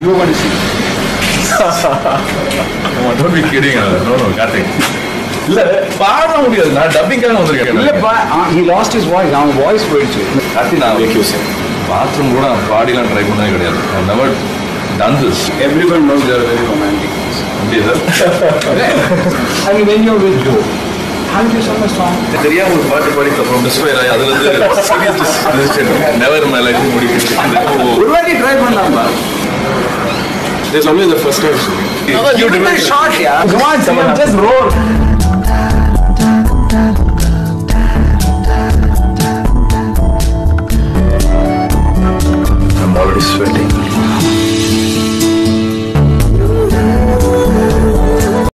You want to see? No, don't be kidding. No, nothing. He lost his voice. Now voice went to it. I've never done this. Everyone knows they are very romantic. I mean, when you're with you, haven't you sung a song? Never in my life. Everybody try one number. There's always the first time. No, you did that shot, yeah. Come on, someone just roll.